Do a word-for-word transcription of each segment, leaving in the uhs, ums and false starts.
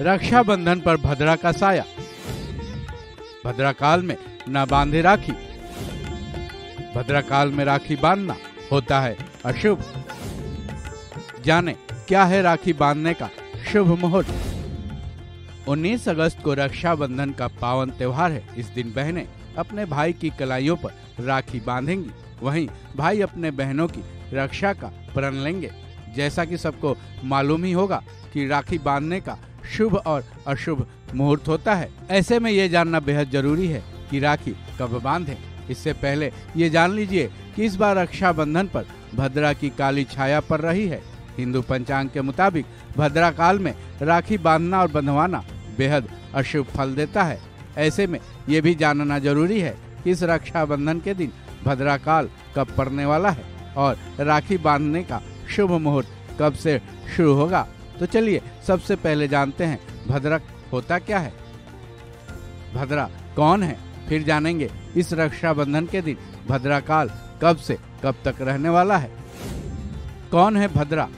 रक्षाबंधन पर भद्रा का साया, भद्राकाल में न बांधे राखी। भद्राकाल में राखी बांधना होता है अशुभ। जाने क्या है राखी बांधने का शुभ मुहूर्त। उन्नीस अगस्त को रक्षाबंधन का पावन त्योहार है। इस दिन बहनें अपने भाई की कलाइयों पर राखी बांधेंगी, वहीं भाई अपने बहनों की रक्षा का प्रण लेंगे। जैसा कि सबको मालूम ही होगा कि राखी बांधने का शुभ और अशुभ मुहूर्त होता है। ऐसे में ये जानना बेहद जरूरी है कि राखी कब बांधें। इससे पहले ये जान लीजिए कि इस बार रक्षाबंधन पर भद्रा की काली छाया पड़ रही है। हिंदू पंचांग के मुताबिक भद्रा काल में राखी बांधना और बंधवाना बेहद अशुभ फल देता है। ऐसे में ये भी जानना जरूरी है कि इस रक्षाबंधन के दिन भद्रा काल कब पड़ने वाला है और राखी बांधने का शुभ मुहूर्त कब से शुरू होगा। तो चलिए सबसे पहले जानते हैं भद्रा होता क्या है, भद्रा कौन है, फिर जानेंगे इस रक्षाबंधन के दिन भद्रा काल कब से कब तक रहने वाला है। कौन है भद्रा?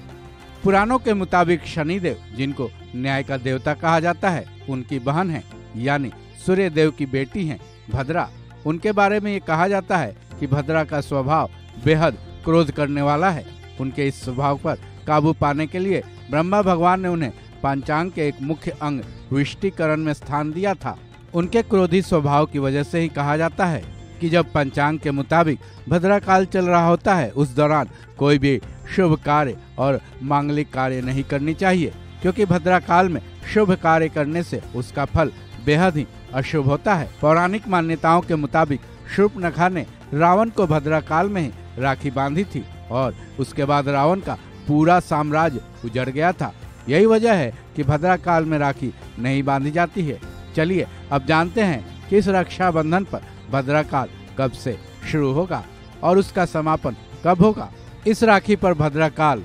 पुराणों के मुताबिक शनिदेव, जिनको न्याय का देवता कहा जाता है, उनकी बहन है, यानी सूर्य देव की बेटी हैं भद्रा। उनके बारे में ये कहा जाता है कि भद्रा का स्वभाव बेहद क्रोध करने वाला है। उनके इस स्वभाव पर काबू पाने के लिए ब्रह्मा भगवान ने उन्हें पंचांग के एक मुख्य अंग विष्टिकरण में स्थान दिया था। उनके क्रोधी स्वभाव की वजह से ही कहा जाता है कि जब पंचांग के मुताबिक भद्रा काल चल रहा होता है, उस दौरान कोई भी शुभ कार्य और मांगलिक कार्य नहीं करनी चाहिए, क्योंकि भद्रा काल में शुभ कार्य करने से उसका फल बेहद ही अशुभ होता है। पौराणिक मान्यताओं के मुताबिक शूर्पणखा ने रावण को भद्रा काल में ही राखी बांधी थी और उसके बाद रावण का पूरा साम्राज्य उजड़ गया था। यही वजह है कि भद्रा काल में राखी नहीं बांधी जाती है। चलिए अब जानते हैं कि इस रक्षाबंधन पर भद्रा काल कब से शुरू होगा और उसका समापन कब होगा। इस राखी पर भद्रा काल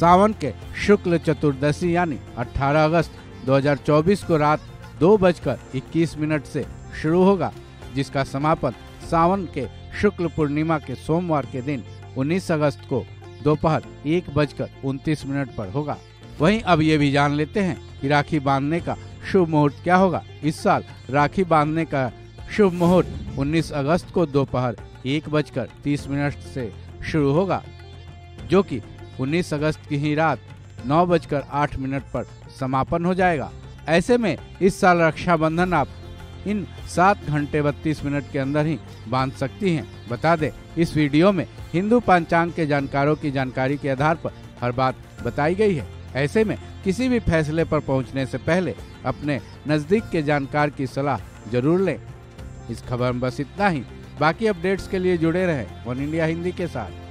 सावन के शुक्ल चतुर्दशी यानी अठारह अगस्त दो हज़ार चौबीस को रात दो बजकर इक्कीस मिनट से शुरू होगा, जिसका समापन सावन के शुक्ल पूर्णिमा के सोमवार के दिन उन्नीस अगस्त को दोपहर एक बजकर उनतीस मिनट पर होगा। वहीं अब ये भी जान लेते हैं कि राखी बांधने का शुभ मुहूर्त क्या होगा। इस साल राखी बांधने का शुभ मुहूर्त उन्नीस अगस्त को दोपहर एक बजकर तीस मिनट से शुरू होगा, जो कि उन्नीस अगस्त की ही रात नौ बजकर आठ मिनट पर समापन हो जाएगा। ऐसे में इस साल रक्षाबंधन आप इन सात घंटे बत्तीस मिनट के अंदर ही बांध सकती हैं। बता दें, इस वीडियो में हिंदू पंचांग के जानकारों की जानकारी के आधार पर हर बात बताई गई है। ऐसे में किसी भी फैसले पर पहुंचने से पहले अपने नज़दीक के जानकार की सलाह जरूर लें। इस खबर में बस इतना ही। बाकी अपडेट्स के लिए जुड़े रहें वन इंडिया हिंदी के साथ।